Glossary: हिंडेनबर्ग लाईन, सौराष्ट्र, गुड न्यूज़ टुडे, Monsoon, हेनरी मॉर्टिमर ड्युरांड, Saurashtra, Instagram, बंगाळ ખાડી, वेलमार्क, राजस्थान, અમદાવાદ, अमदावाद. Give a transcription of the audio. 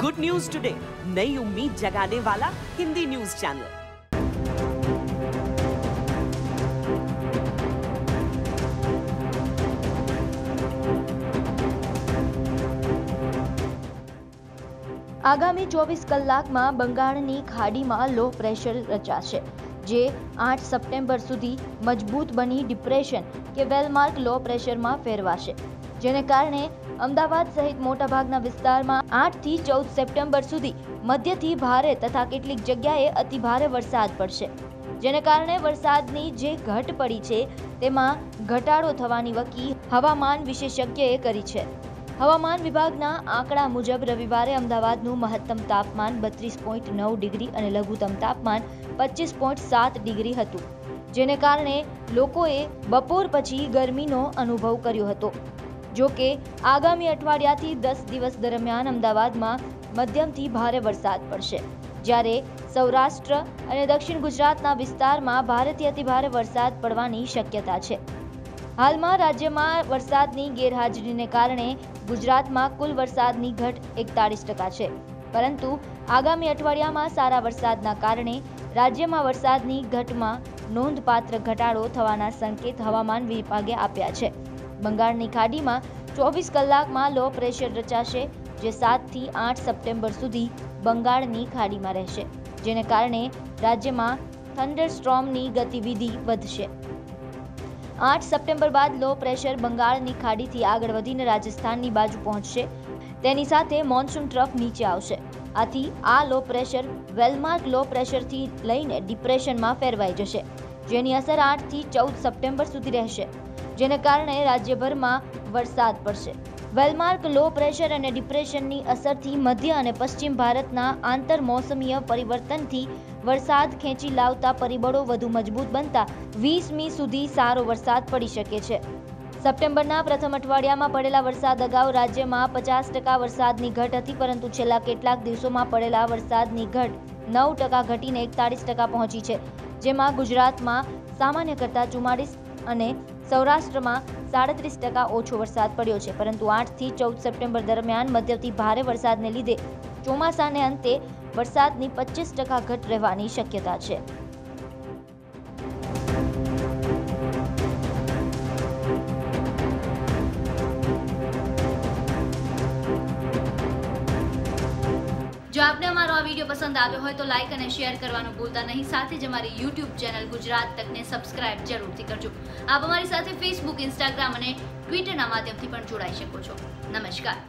गुड न्यूज़ टुडे, नई उम्मीद जगाने वाला हिंदी न्यूज़ चैनल। आगामी 24 कलाक में बंगाळनी खाड़ी में लो प्रेशर रचाशे, जे 8 सप्टेम्बर सुधी मजबूत बनी डिप्रेशन के वेलमार्क लो प्रेशर में फेरवाशे, जेने कारणे अमदावाद सहित मोटा भागना विस्तार में 8 થી 14 सप्टेम्बर सुधी मध्य थी भारे तथा केटलीक जग्याए अति भारे वरसाद पड़शे, जेने कारणे वरसादनी जे घट पड़ी छे तेमां घटाडो थवानी वकी हवामान विशेषज्ञए करी छे। हवामान विभागना आंकड़ा मुजब रविवार अमदावादनु महत्तम तापमान 32.9 डिग्री और लघुत्तम तापमान 25.7 डिग्री हतु, जेने कारणे लोकोए बपोर पछी गरमीनो अनुभव कर्यो हतो। जो के आगामी अठवाडियाथी 10 दिवस दरमियान अमदावादमां मध्यमथी भारे वरसाद पड़शे, ज्यारे सौराष्ट्र अने दक्षिण गुजरातना विस्तारमां भारेथी अतिभारे वरसाद पड़वानी शक्यता छे। हाल में राज्य में वरसादनी गैरहाजरी ने कारण गुजरात में कुल वरसादनी घट 41% है, परंतु आगामी अठवाडिया में सारा वरसादना कारण राज्य में वरसादनी घट में नोंधपात्र घटाड़ो थवाना संकेत हवामान विभागे आप्या छे। बंगाळनी खाड़ी में 24 कलाक में लो प्रेशर रचाशे, जे 7 થી 8 सप्टेम्बर सुधी बंगाळनी खाड़ी में रहेशे, जेने कारणे राज्य में थंडरस्टॉर्मनी गतिविधि वधशे। 8 सप्टेम्बर बाद लो प्रेशर बंगाळनी खाड़ी थी आगळ वधीने राजस्थाननी बाजू पहोंचशे, तेनी साथे मॉन्सून ट्रफ नीचे आवशे। आथी आ लो प्रेशर वेलमार्क लो प्रेशरथी लईने डिप्रेशनमां फेरवाई जशे, जेनी असर 8 થી 14 सप्टेम्बर सुधी रहेशे, जेने कारणे राज्यभरमां वरसाद पड़शे। वेलमार्क लो प्रेशर अने डिप्रेशननी असरथी मध्य अने पश्चिम भारतना आंतर मौसमीय परिवर्तनथी वरसाद खेंची लावता परिबळो वधु मजबूत बनता 20મી सुधी सारो वरसाद पड़ी शके छे। सप्टेम्बरना प्रथम अठवाडियामां पड़ेला वरसाद अगाऊ राज्यमां 50% वरसादनी घट हती, परंतु छेल्ला केटलाक दिवसोमां पड़ेला वरसादनी घट 9% घटीने 41% पहोंची छे, जेमां गुजरातमां सामान्य करता 44 अने सौराष्ट्रमां 37% ओछो वरसाद पड्यो छे, परंतु 8 થી 14 सप्टेम्बर दरमियान मध्यमथी भारे वरसादने लीधे ચોમાસાને અંતે વરસાદની 25% ઘટ રહેવાની શક્યતા છે। જો આપને અમારો આ વિડિયો પસંદ આવ્યો હોય તો લાઈક અને શેર કરવાનું ભૂલતા નહીં, સાથે જ અમારી YouTube ચેનલ ગુજરાત તકને સબસ્ક્રાઇબ જરૂરથી કરજો। આપ અમારી સાથે Facebook, Instagram અને Twitter ના માધ્યમથી પણ જોડાઈ શકો છો। નમસ્કાર।